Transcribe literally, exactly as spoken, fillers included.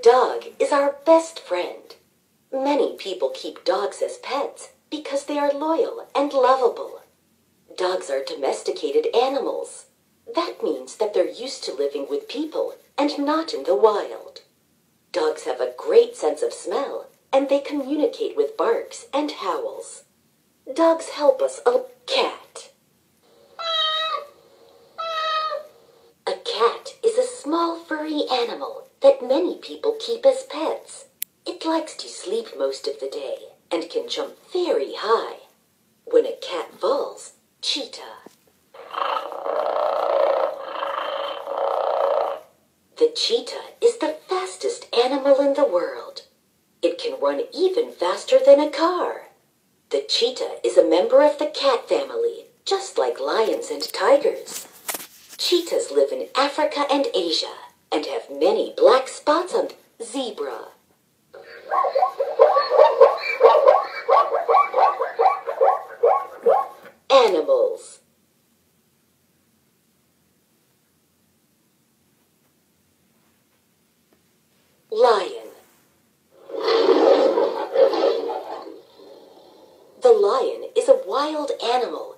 The dog is our best friend. Many people keep dogs as pets because they are loyal and lovable. Dogs are domesticated animals. That means that they're used to living with people and not in the wild. Dogs have a great sense of smell, and they communicate with barks and howls. Dogs help us a cat. A cat is a small furry animal that many people keep as pets. It likes to sleep most of the day and can jump very high. When a cat falls, cheetah. The cheetah is the fastest animal in the world. It can run even faster than a car. The cheetah is a member of the cat family, just like lions and tigers. Cheetahs live in Africa and Asia and have many black spots on zebra. Animals. Lion. The lion is a wild animal